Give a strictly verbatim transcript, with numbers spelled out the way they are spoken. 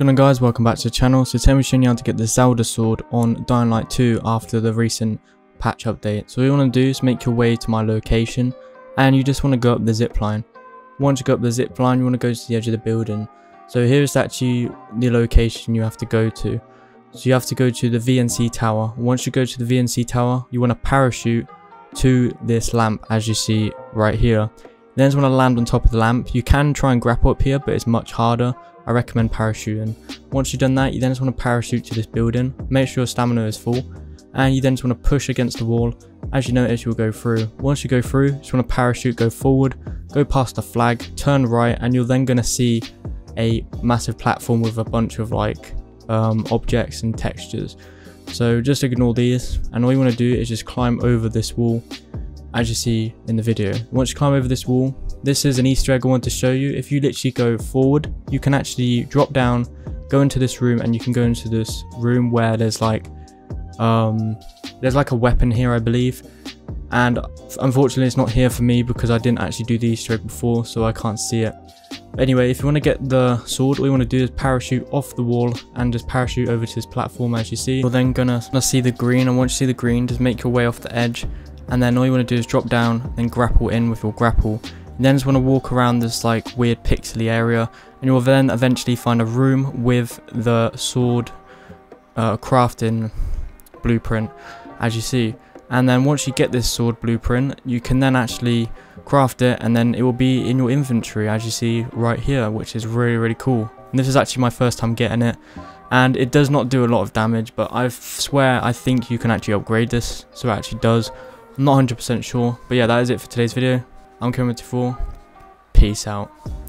Hello guys, welcome back to the channel. So today we're showing you how to get the Zelda Sword on Dying Light two after the recent patch update. So what you want to do is make your way to my location and you just want to go up the zipline. Once you go up the zipline, you want to go to the edge of the building. So here's actually the location you have to go to. So you have to go to the V N C Tower. Once you go to the V N C Tower, you want to parachute to this lamp as you see right here. Then you want to land on top of the lamp. You can try and grapple up here, but it's much harder. I recommend parachuting. Once you've done that, you then just want to parachute to this building. Make sure your stamina is full. And you then just want to push against the wall. As you notice, you'll go through. Once you go through, you just want to parachute, go forward, go past the flag, turn right, and you're then going to see a massive platform with a bunch of like um, objects and textures. So just ignore these. And all you want to do is just climb over this wall, as you see in the video. Once you climb over this wall, this is an Easter egg I want to show you. If you literally go forward, you can actually drop down, go into this room, and you can go into this room where there's like, um, there's like a weapon here, I believe. And unfortunately, it's not here for me because I didn't actually do the Easter egg before, so I can't see it. But anyway, if you want to get the sword, all you want to do is parachute off the wall and just parachute over to this platform, as you see. You're then gonna see the green, and once you see the green, just make your way off the edge. And then all you want to do is drop down and grapple in with your grapple. And then just want to walk around this like weird pixely area, and you'll then eventually find a room with the sword uh, crafting blueprint, as you see. And then once you get this sword blueprint, you can then actually craft it, and then it will be in your inventory, as you see right here, which is really really cool. And this is actually my first time getting it, and it does not do a lot of damage, but I swear I think you can actually upgrade this, so it actually does. I'm not one hundred percent sure, but yeah, that is it for today's video. I'm Kevin two four, peace out.